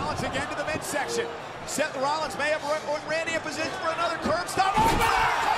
Rollins again to the midsection. Seth Rollins may have Randy in position for another curb stop. Over there!